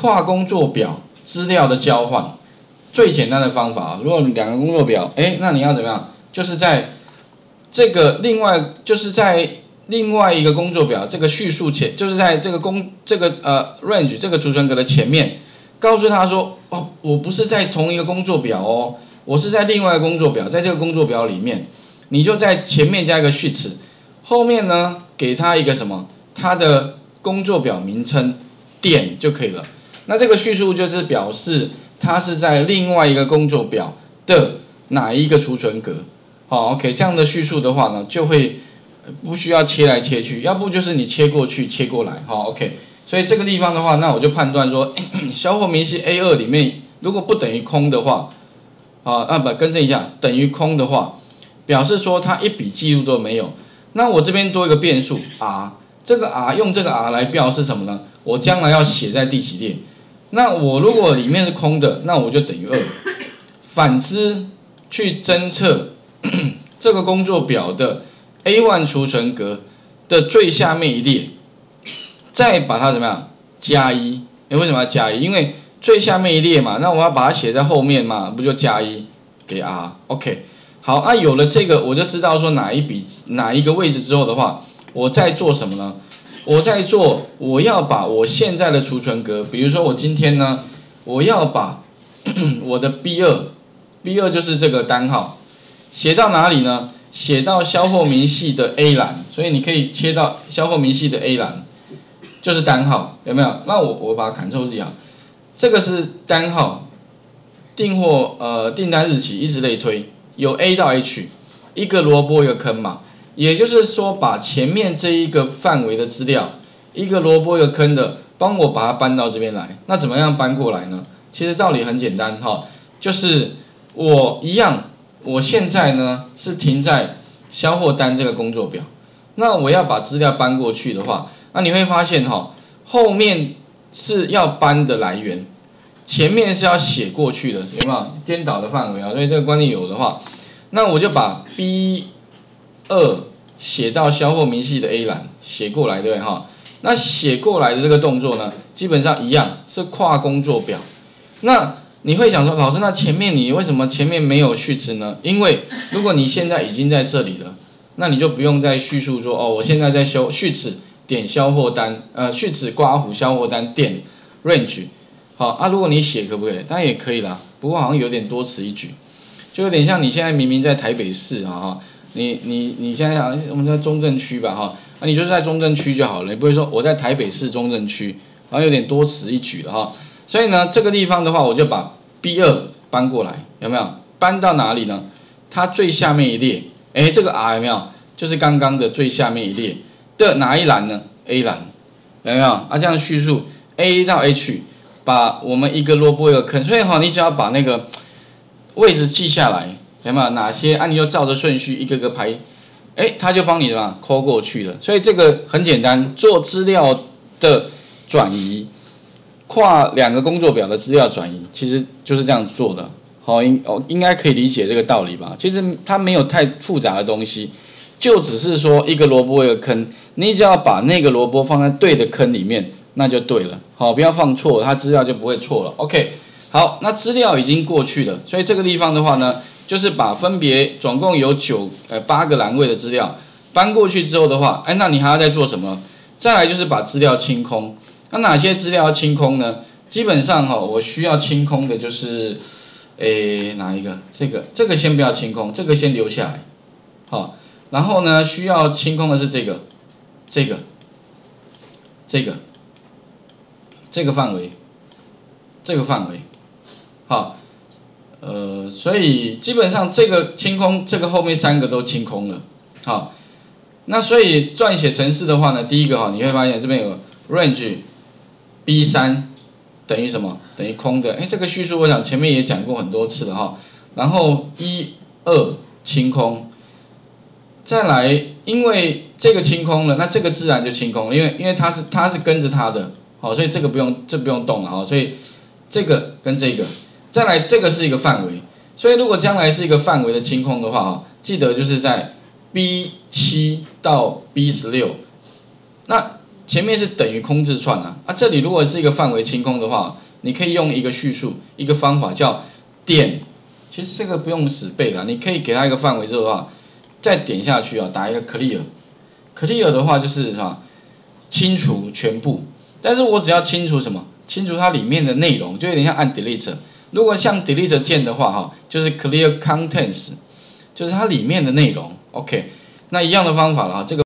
跨工作表资料的交换，最简单的方法，如果你两个工作表，那你要怎么样？就是在这个另外一个工作表这个叙述前，就是在这个range 这个储存格的前面，告诉他说，哦，我不是在同一个工作表哦，我是在另外一个工作表，在这个工作表里面，你就在前面加一个序词，后面呢给他一个什么，他的工作表名称点就可以了。那这个叙述就是表示它是在另外一个工作表的哪一个储存格。好 ，OK， 这样的叙述的话呢，就会不需要切来切去，要不就是你切过去切过来。好 ，OK， 所以这个地方的话，那我就判断说，小火明细 A2 里面如果不等于空的话，更正一下，等于空的话，表示说它一笔记录都没有。那我这边多一个变数 R， 这个 R 用这个 R 来表示什么呢？我将来要写在第几列？那我如果里面是空的，那我就等于2。反之，去侦测这个工作表的 A1 储存格的最下面一列，再把它怎么样加1？为什么要加1？因为最下面一列嘛，那我要把它写在后面嘛，不就加1给 R？ OK， 好，那有了这个，我就知道说哪一个位置之后的话，我再做什么呢？我在做，我要把我现在的储存格，比如说我今天呢，我要把我的 B2 就是这个单号，写到哪里呢？写到销货明细的 A 栏，所以你可以切到销货明细的 A 栏，就是单号，有没有？那我把它 Ctrl Z啊，这个是单号，订单日期，一直类推，由 A 到 H， 一个萝卜一个坑嘛。也就是说，把前面这一个范围的资料，一个萝卜一个坑的，帮我把它搬到这边来。那怎么样搬过来呢？其实道理很简单哈，就是我一样，我现在呢是停在销货单这个工作表。那我要把资料搬过去的话，那你会发现哈，后面是要搬的来源，前面是要写过去的，有没有颠倒的范围啊？所以这个观念有的话，那我就把 B2 写到销货明细的 A 栏，写过来对不对哈？那写过来的这个动作呢，基本上一样是跨工作表。那你会想说，老师，那前面你为什么前面没有序词呢？因为如果你现在已经在这里了，那你就不用再叙述说，哦，我现在在修序词点销货单，序词括弧销货单点 range。好啊，如果你写可不可以？当然也可以啦，不过好像有点多此一举，就有点像你现在明明在台北市啊哈。你现在想，我们在中正区吧，哈，那你就是在中正区就好了，你不会说我在台北市中正区，然后有点多此一举了哈。所以呢，这个地方的话，我就把 B2 搬过来，有没有？搬到哪里呢？它最下面一列，这个 R 有没有？就是刚刚的最下面一列的哪一栏呢 ？A 栏，有没有？这样叙述 A 到 H， 把我们一个萝卜一个坑，所以哈，你只要把那个位置记下来。有没有哪些你就照着顺序一个个排，他就帮你嘛抠过去了。所以这个很简单，做资料的转移，跨两个工作表的资料转移，其实就是这样做的。好，应该可以理解这个道理吧？其实它没有太复杂的东西，就只是说一个萝卜一个坑，你只要把那个萝卜放在对的坑里面，那就对了。好，不要放错，它资料就不会错了。OK， 好，那资料已经过去了，所以这个地方的话呢。就是把分别总共有8个栏位的资料搬过去之后的话，那你还要再做什么？再来就是把资料清空。那哪些资料要清空呢？基本上哈，我需要清空的就是，哪一个？这个先不要清空，这个先留下来。好，然后呢，需要清空的是这个范围，好。所以基本上这个清空，这个后面3个都清空了。好，那所以撰写程式的话呢，第一个哈，你会发现这边有 range B3 等于什么？等于空的。这个叙述我想前面也讲过很多次了哈。然后1、2清空，再来，因为这个清空了，那这个自然就清空了，因为它是跟着它的，好，所以这不用动了哈。所以这个跟这个。再来，这个是一个范围，所以如果将来是一个范围的清空的话，记得就是在 B7 到 B16， 那前面是等于空字串啊，这里如果是一个范围清空的话，你可以用一个叙述一个方法叫点，其实这个不用死背啦，你可以给它一个范围之后啊，再点下去啊，打一个 clear 的话就是啊清除全部，但是我只要清除什么？清除它里面的内容，就有点像按 delete。如果像 delete 键的话哈，就是 clear contents， 就是它里面的内容。OK， 那一样的方法了哈，这个。